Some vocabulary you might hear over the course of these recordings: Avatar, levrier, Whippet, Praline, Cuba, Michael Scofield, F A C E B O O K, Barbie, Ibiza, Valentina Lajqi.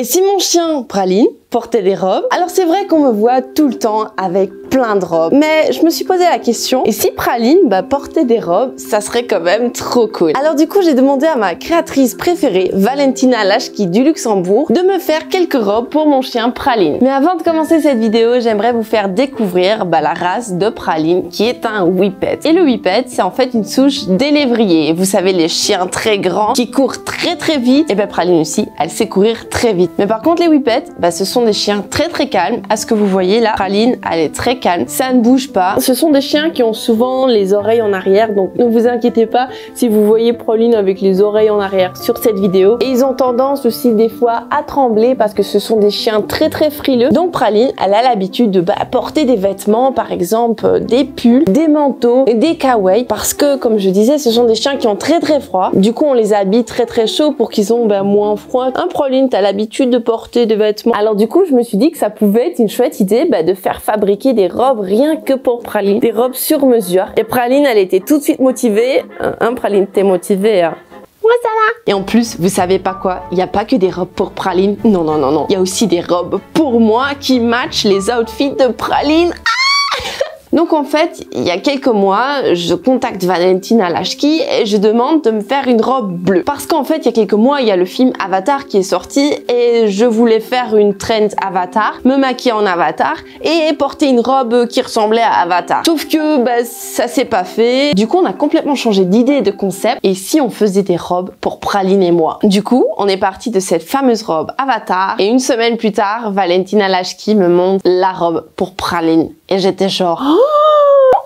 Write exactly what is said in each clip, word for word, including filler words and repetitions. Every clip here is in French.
Et si mon chien, Praline, portait des robes, alors c'est vrai qu'on me voit tout le temps avec plein de robes. Mais je me suis posé la question, et si Praline bah, portait des robes, ça serait quand même trop cool. Alors du coup, j'ai demandé à ma créatrice préférée, Valentina Lajqi du Luxembourg, de me faire quelques robes pour mon chien Praline. Mais avant de commencer cette vidéo, j'aimerais vous faire découvrir bah, la race de Praline, qui est un Whippet. Et le Whippet, c'est en fait une souche délévrier. Vous savez, les chiens très grands qui courent très très vite. Et bien bah, Praline aussi, elle sait courir très vite. Mais par contre, les Whippets, bah, ce sont des chiens très très calmes. À ce que vous voyez là, Praline, elle est très calme, ça ne bouge pas. Ce sont des chiens qui ont souvent les oreilles en arrière, donc ne vous inquiétez pas si vous voyez Praline avec les oreilles en arrière sur cette vidéo. Et ils ont tendance aussi des fois à trembler parce que ce sont des chiens très très frileux. Donc Praline, elle a l'habitude de bah, porter des vêtements, par exemple euh, des pulls, des manteaux et des kawaii, parce que comme je disais, ce sont des chiens qui ont très très froid. Du coup, on les habille très très chaud pour qu'ils ont bah, moins froid. Un hein, Praline, t'as l'habitude de porter des vêtements. Alors du coup, je me suis dit que ça pouvait être une chouette idée bah, de faire fabriquer des robes rien que pour Praline, des robes sur mesure. Et Praline, elle était tout de suite motivée. Hein, Praline, t'es motivée hein? Moi, ça va. Et en plus, vous savez pas quoi? Il n'y a pas que des robes pour Praline. Non, non, non, non. Il y a aussi des robes pour moi qui matchent les outfits de Praline. Donc en fait, il y a quelques mois, je contacte Valentina Lajqi et je demande de me faire une robe bleue. Parce qu'en fait, il y a quelques mois, il y a le film Avatar qui est sorti et je voulais faire une trend Avatar, me maquiller en Avatar et porter une robe qui ressemblait à Avatar. Sauf que bah, ça s'est pas fait. Du coup, on a complètement changé d'idée et de concept. Et si on faisait des robes pour Praline et moi? Du coup, on est parti de cette fameuse robe Avatar et une semaine plus tard, Valentina Lajqi me montre la robe pour Praline. Et j'étais genre... Oh,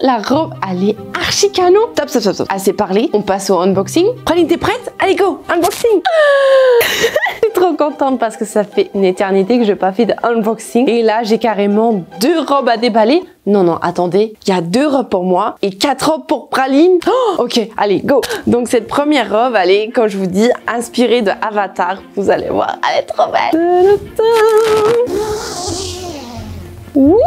la robe, elle est archi canon. Top, stop, stop, stop. Assez parlé, on passe au unboxing. Praline, t'es prête? Allez, go, unboxing. Je suis trop contente parce que ça fait une éternité que je n'ai pas fait de unboxing. Et là, j'ai carrément deux robes à déballer. Non, non, attendez, il y a deux robes pour moi et quatre robes pour Praline. Oh, ok, allez, go. Donc cette première robe, elle est, comme je vous dis, inspirée de Avatar. Vous allez voir, elle est trop belle. Wouh.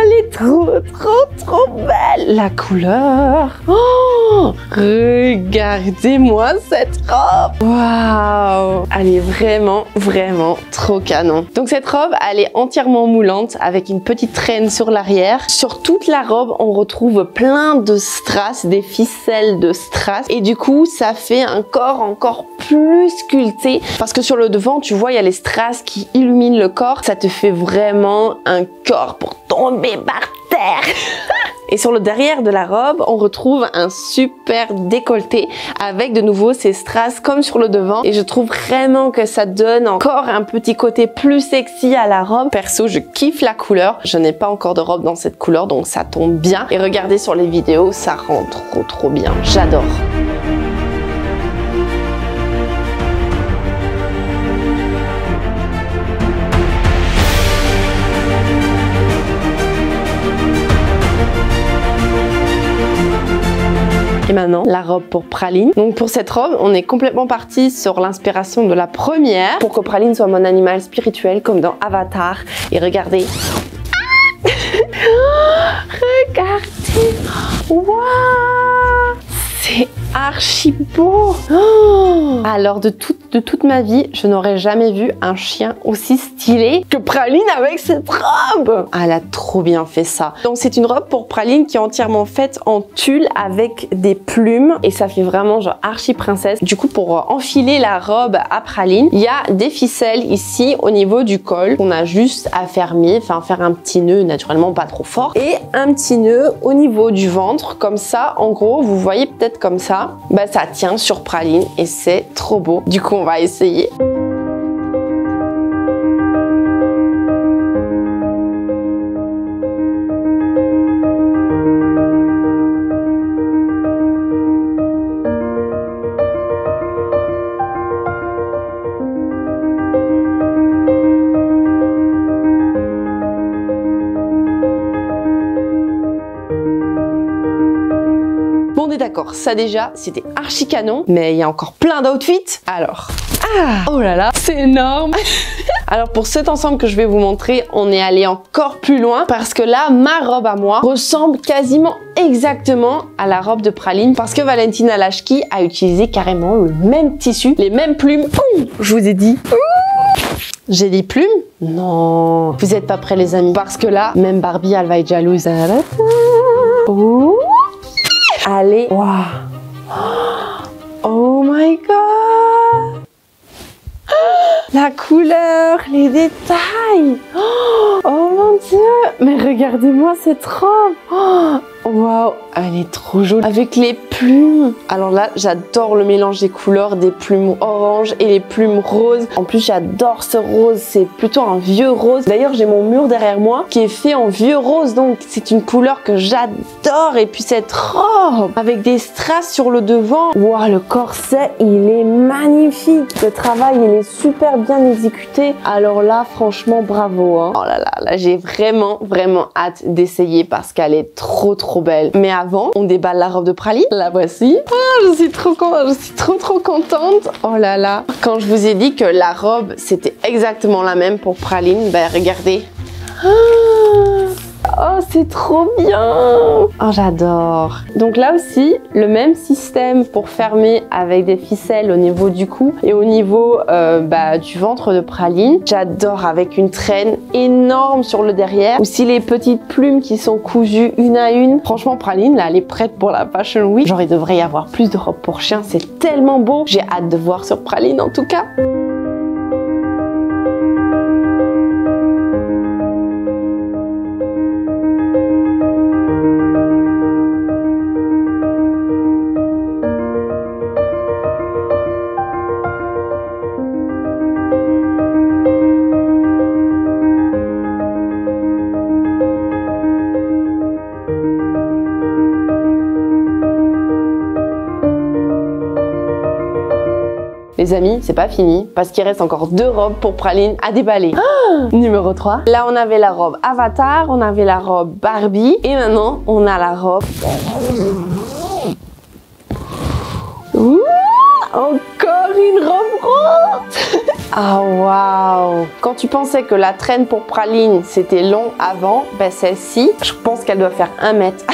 Elle est trop, trop, trop belle. La couleur. Oh, regardez-moi cette robe. Waouh. Elle est vraiment, vraiment trop canon. Donc cette robe, elle est entièrement moulante avec une petite traîne sur l'arrière. Sur toute la robe, on retrouve plein de strass, des ficelles de strass. Et du coup, ça fait un corps encore plus sculpté. Parce que sur le devant, tu vois, il y a les strass qui illuminent le corps. Ça te fait vraiment un corps pour tomber par terre. Et sur le derrière de la robe, on retrouve un super décolleté avec de nouveau ces strass comme sur le devant. Et je trouve vraiment que ça donne encore un petit côté plus sexy à la robe. Perso, je kiffe la couleur. Je n'ai pas encore de robe dans cette couleur, donc ça tombe bien. Et regardez sur les vidéos, ça rend trop trop bien. J'adore. Et maintenant, la robe pour Praline. Donc pour cette robe, on est complètement parti sur l'inspiration de la première pour que Praline soit mon animal spirituel comme dans Avatar. Et regardez. Ah regardez. Waouh, c'est archi beau. Oh. Alors de toute, de toute ma vie, je n'aurais jamais vu un chien aussi stylé que Praline avec cette robe. Elle a trop bien fait ça. Donc c'est une robe pour Praline qui est entièrement faite en tulle avec des plumes et ça fait vraiment genre archi princesse. Du coup, pour enfiler la robe à Praline, il y a des ficelles ici au niveau du col qu'on a juste à fermer, enfin faire un petit nœud, naturellement pas trop fort, et un petit nœud au niveau du ventre comme ça. En gros, vous voyez peut-être comme ça. Bah ça tient sur Praline et c'est trop beau. Du coup, on va essayer. D'accord, ça déjà, c'était archi canon, mais il y a encore plein d'outfits. Alors, ah, Ah, oh là là, c'est énorme. Alors pour cet ensemble que je vais vous montrer, on est allé encore plus loin parce que là, ma robe à moi ressemble quasiment exactement à la robe de Praline parce que Valentina Lajqi a utilisé carrément le même tissu, les mêmes plumes. Ouh, je vous ai dit. Ouh, j'ai des plumes? Non. Vous n'êtes pas prêts les amis parce que là, même Barbie, elle va être jalouse. Ouh. Allez. Waouh. Oh my god. La couleur, les détails. Oh mon dieu. Mais regardez-moi cette robe. Waouh, elle est trop jolie. Avec les plumes. Alors là, j'adore le mélange des couleurs, des plumes orange et les plumes roses. En plus, j'adore ce rose. C'est plutôt un vieux rose. D'ailleurs, j'ai mon mur derrière moi qui est fait en vieux rose. Donc, c'est une couleur que j'adore. Et puis, cette robe avec des strass sur le devant. Waouh, le corset, il est magnifique. Le travail, il est super bien exécuté. Alors là, franchement, bravo. Hein. Oh là là, là, j'ai vraiment, vraiment hâte d'essayer parce qu'elle est trop, trop belle. Mais avant, on déballe la robe de Praline. La voici. Ah, je suis trop contente. Je suis trop trop contente. Oh là là. Quand je vous ai dit que la robe, c'était exactement la même pour Praline, ben regardez. Ah, oh, c'est trop bien. Oh, j'adore. Donc là aussi, le même système pour fermer avec des ficelles au niveau du cou et au niveau euh, bah, du ventre de Praline. J'adore avec une traîne énorme sur le derrière. Aussi les petites plumes qui sont cousues une à une. Franchement, Praline, là, elle est prête pour la Fashion Week. Genre, il devrait y avoir plus de robes pour chiens. C'est tellement beau. J'ai hâte de voir sur Praline, en tout cas. Les amis, c'est pas fini parce qu'il reste encore deux robes pour Praline à déballer. Ah, numéro trois. Là, on avait la robe Avatar, on avait la robe Barbie et maintenant, on a la robe... Ouh, encore une robe rose. Ah, waouh. Quand tu pensais que la traîne pour Praline, c'était long avant, ben celle-ci, je pense qu'elle doit faire un mètre.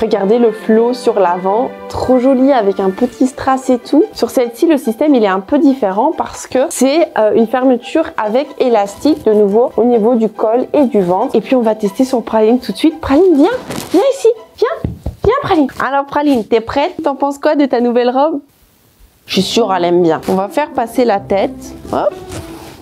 Regardez le flot sur l'avant, trop joli avec un petit strass et tout. Sur celle-ci, le système il est un peu différent parce que c'est euh, une fermeture avec élastique de nouveau au niveau du col et du ventre. Et puis on va tester sur Praline tout de suite. Praline, viens, viens ici, viens, viens Praline. Alors Praline, t'es prête? T'en penses quoi de ta nouvelle robe? Je suis sûre, elle aime bien. On va faire passer la tête. Hop,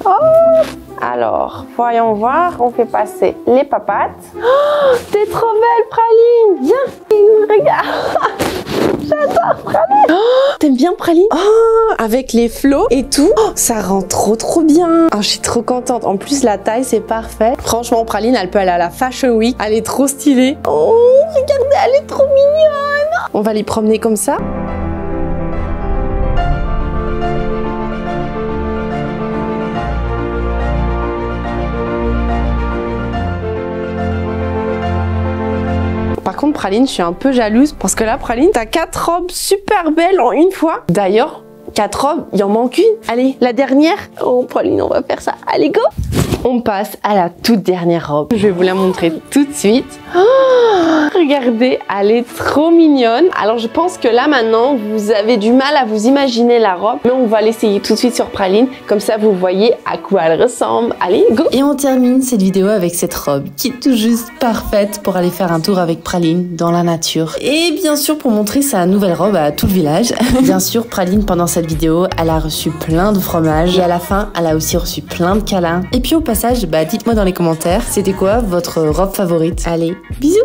hop. Alors, voyons voir, on fait passer les papates. Oh, t'es trop belle, Praline! Viens, regarde! J'adore Praline! Oh, t'aimes bien Praline? Oh, avec les flots et tout, oh, ça rend trop trop bien! Oh, je suis trop contente, en plus la taille c'est parfait. Franchement, Praline, elle peut aller à la Fashion Week, elle est trop stylée. Oh, regardez, elle est trop mignonne! On va les promener comme ça. Par contre, Praline, je suis un peu jalouse parce que là, Praline, t'as quatre robes super belles en une fois. D'ailleurs, quatre robes, il en manque une. Allez, la dernière. Oh, Praline, on va faire ça. Allez, go! On passe à la toute dernière robe. Je vais vous la montrer tout de suite. Oh, regardez, elle est trop mignonne. Alors, je pense que là, maintenant, vous avez du mal à vous imaginer la robe. Mais on va l'essayer tout de suite sur Praline. Comme ça, vous voyez à quoi elle ressemble. Allez, go! Et on termine cette vidéo avec cette robe qui est tout juste parfaite pour aller faire un tour avec Praline dans la nature. Et bien sûr, pour montrer sa nouvelle robe à tout le village. Bien sûr, Praline, pendant cette vidéo, elle a reçu plein de fromages. Et à la fin, elle a aussi reçu plein de câlins. Et puis, au passage, bah, dites-moi dans les commentaires, c'était quoi votre robe favorite? Allez, bisous!